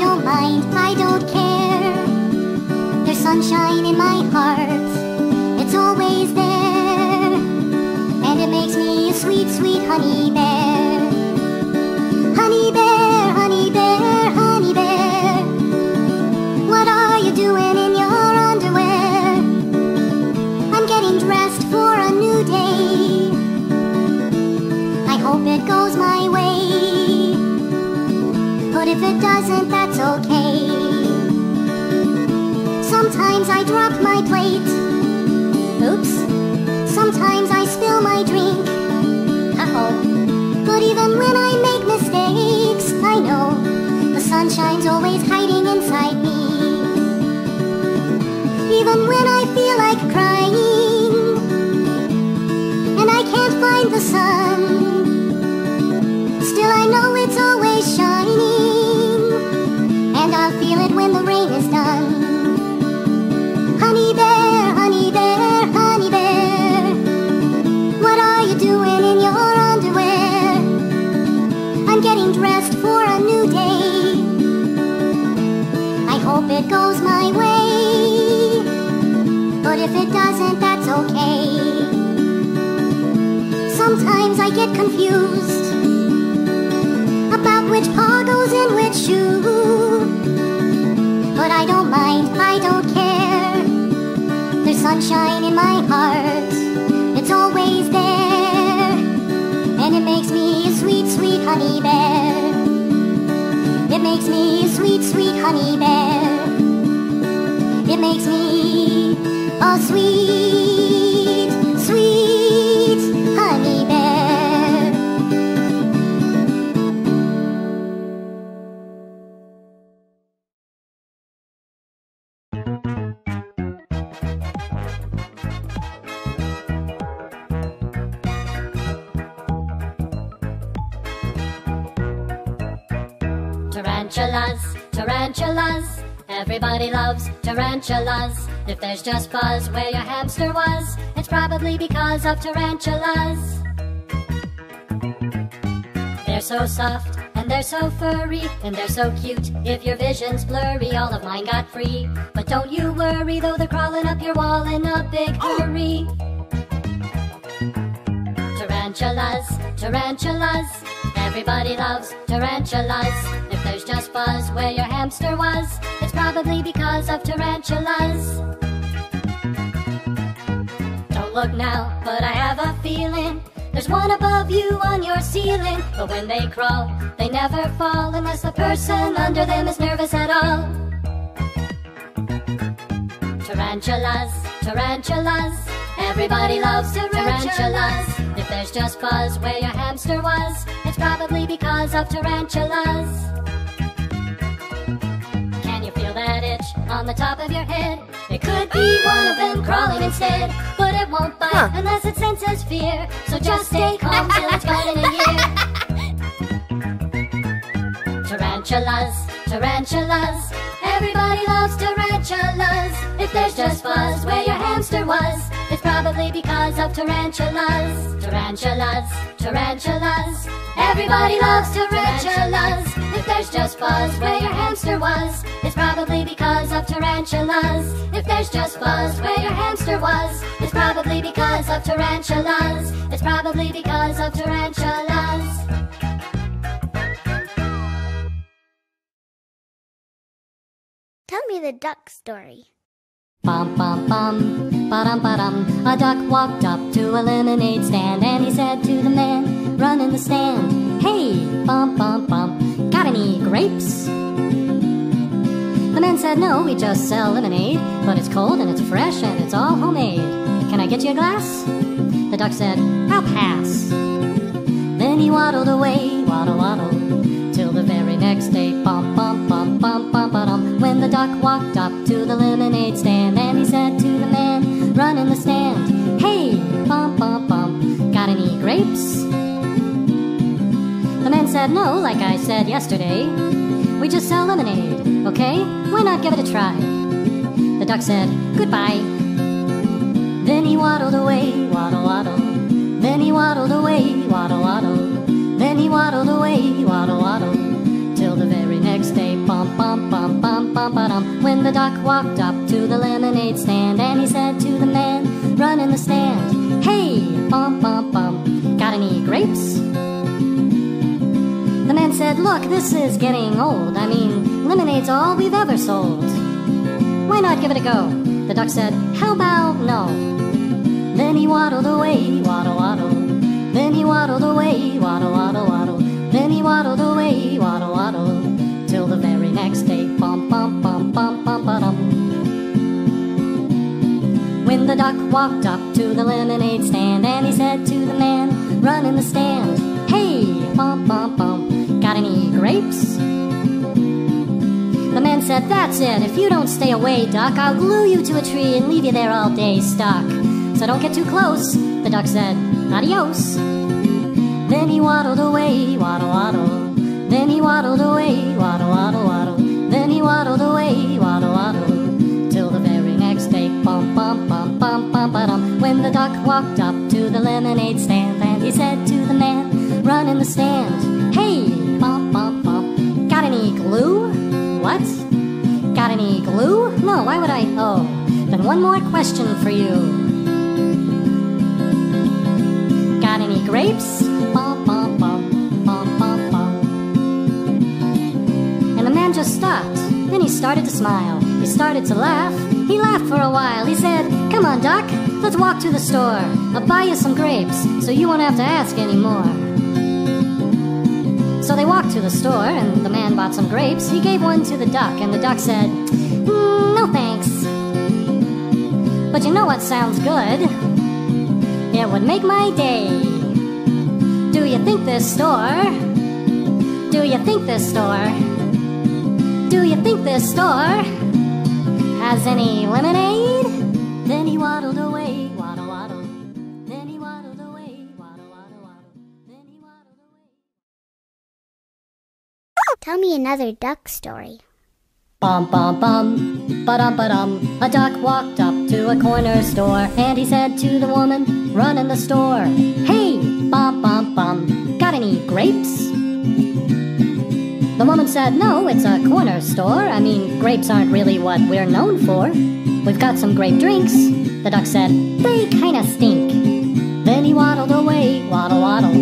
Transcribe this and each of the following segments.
don't mind, I don't care. There's sunshine in my heart, it's always there. And it makes me a sweet, sweet honey bear. Honey bear, honey bear, honey bear, what are you doing in your underwear? I'm getting dressed for a new day. I hope it goes my way, but if it doesn't, that's okay. Sometimes I drop my plate, oops. Sometimes I spill my drink, uh-oh. But even when I make mistakes, I know the sunshine's always hiding inside me. Even when I feel like crying and I can't find the sun, still I know it's always shining, and I'll feel it when the rain is done. Honey bear, honey bear, honey bear, doing in your underwear? I'm getting dressed for a new day. I hope it goes my way, but if it doesn't, that's okay. Sometimes I get confused about which paw goes in which shoe, but I don't mind, I don't care. There's sunshine in my heart, it's always there. And it makes me a sweet, sweet honey bear. It makes me a sweet, sweet honey bear. It makes me a sweet, sweet honey bear. Tarantulas, tarantulas, everybody loves tarantulas. If there's just buzz where your hamster was, it's probably because of tarantulas. They're so soft, and they're so furry, and they're so cute. If your vision's blurry, all of mine got free. But don't you worry, though they're crawling up your wall in a big hurry. Tarantulas, tarantulas, everybody loves tarantulas. If there's just buzz where your hamster was, it's probably because of tarantulas. Don't look now, but I have a feeling there's one above you on your ceiling. But when they crawl, they never fall, unless the person under them is nervous at all. Tarantulas, tarantulas, everybody loves tarantulas. If there's just buzz where your hamster was, it's probably because of tarantulas. Can you feel that itch on the top of your head? It could be one of them crawling instead, but it won't bite unless it senses fear. So just stay calm till it's gone in a year. Tarantulas, tarantulas, everybody loves tarantulas. If there's just buzz where your hamster was, it's probably because of tarantulas. Tarantulas, tarantulas, everybody loves tarantulas. If there's just buzz where your hamster was, it's probably because of tarantulas. If there's just buzz where your hamster was, it's probably because of tarantulas. It's probably because of tarantulas. Tell me the duck story. Bum, bum, bum, ba-dum, ba-dum. A duck walked up to a lemonade stand, and he said to the man running the stand, "Hey, bum, bum, bum, got any grapes?" The man said, "No, we just sell lemonade, but it's cold and it's fresh and it's all homemade. Can I get you a glass?" The duck said, "I'll pass." Then he waddled away, waddle, waddle, till the very next day. Bum, bum, bum, bum, bum, ba-dum. When the duck walked up to the lemonade stand, and he said to the man running the stand, "Hey, bum, bum, bum, got any grapes?" The man said, "No, like I said yesterday, we just sell lemonade, okay? Why not give it a try?" The duck said, "Goodbye." Then he waddled away, waddle, waddle. Then he waddled away, waddle, waddle. Then he waddled away, waddle, waddle, till the very next day. Bum, bum, the duck walked up to the lemonade stand, and he said to the man running the stand, "Hey, bump, bump, bump, got any grapes?" The man said, "Look, this is getting old. I mean, lemonade's all we've ever sold. Why not give it a go?" The duck said, "How about no?" Then he waddled away, waddle, waddle. Then he waddled away, waddle, waddle, waddle. Then he waddled away, waddle, waddle, till the very next day, bump, bump, bump, bump, bump, ba-dum. When the duck walked up to the lemonade stand, and he said to the man running the stand, "Hey, bump, bump, bump, got any grapes?" The man said, "That's it, if you don't stay away, duck, I'll glue you to a tree and leave you there all day stuck. So don't get too close." The duck said, "Adios." Then he waddled away, waddle, waddle. Then he waddled away, waddle, waddle, waddle. Then he waddled away, waddle, waddle, till the very next day, bump, bump, bump, bump, bump, ba-dum. When the duck walked up to the lemonade stand, and he said to the man running the stand, "Hey, bump, bump, bump, got any glue?" "What? Got any glue? No, why would I? Oh, then one more question for you. Got any grapes?" Bump, bump, bump, bump, bump. Just stopped. Then he started to smile. He started to laugh. He laughed for a while. He said, "Come on, duck, let's walk to the store. I'll buy you some grapes, so you won't have to ask anymore." So they walked to the store, and the man bought some grapes. He gave one to the duck, and the duck said, "No thanks. But you know what sounds good? It would make my day. Do you think this store? Do you think this store? Do you think this store has any lemonade?" Then he waddled away, waddle, waddle. Then he waddled away, waddle, waddle, waddle. Then he waddled away. Tell me another duck story. Bum, bum, bum, ba-dum, ba-dum. A duck walked up to a corner store, and he said to the woman running the store, "Hey, bum, bum, bum, got any grapes?" The woman said, "No, it's a corner store. I mean, grapes aren't really what we're known for. We've got some grape drinks." The duck said, "They kinda stink." Then he waddled away, waddle, waddle,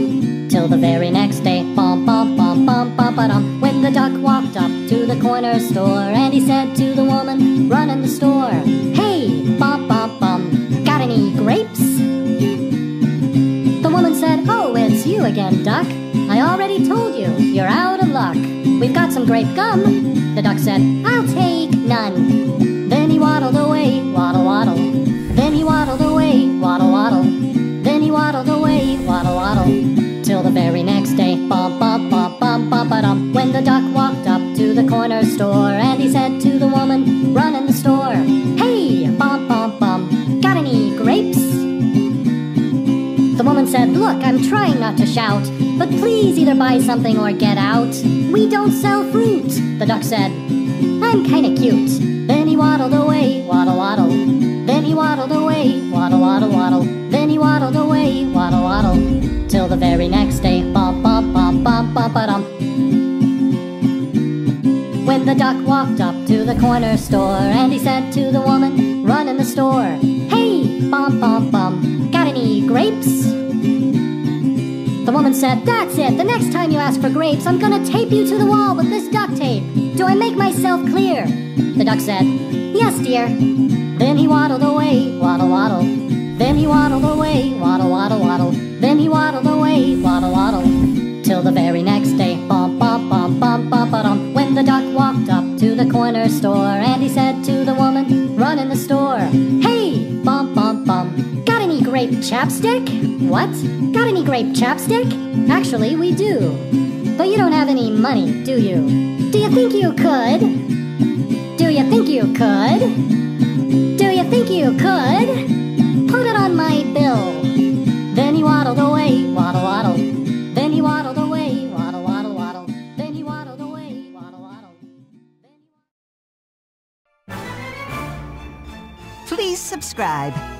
till the very next day, bum, bum, bum, bum, bum, ba-dum. When the duck walked up to the corner store, and he said to the woman running the store, "Hey, bum, bum, bum, got any grapes?" The woman said, "Oh, it's you again, duck. I already told you, you're out of luck. We've got some grape gum." The duck said, "I'll take none." Then he waddled away, waddle, waddle. Then he waddled away, waddle, waddle. Then he waddled away, waddle, waddle, till the very next day, bum, bum, bum, bum, bum, ba-dum. When the duck walked up to the corner store, and he said to the woman running the store, "Hey, bum, bum, bum, got any grapes?" The woman said, "Look, I'm trying not to shout, but please either buy something or get out. We don't sell fruit." The duck said, "I'm kinda cute." Then he waddled away, waddle, waddle. Then he waddled away, waddle, waddle, waddle. Then he waddled away, waddle, waddle, till the very next day, bum, bum, bum, bum, bum, ba-dum. When the duck walked up to the corner store, and he said to the woman running the store, "Hey, bum, bum, bum, got any grapes?" The woman said, "That's it, the next time you ask for grapes, I'm gonna tape you to the wall with this duct tape. Do I make myself clear?" The duck said, "Yes, dear." Then he waddled away, waddle, waddle. Then he waddled away, waddle, waddle, waddle. Then he waddled away, waddle, waddle, till the very next day, bum, bum, bum, bum, bum, ba-dum. When the duck walked up to the corner store, and he said to the woman running the store, "Hey, bum, bum, bum, got any grape chapstick?" "What? Got any grape chapstick? Actually, we do. But you don't have any money, do you? Do you think you could? Do you think you could? Do you think you could? Put it on my bill." Then he waddled away, waddle, waddle. Then he waddled away, waddle, waddle, waddle. Then he waddled away, waddle, waddle. Please subscribe.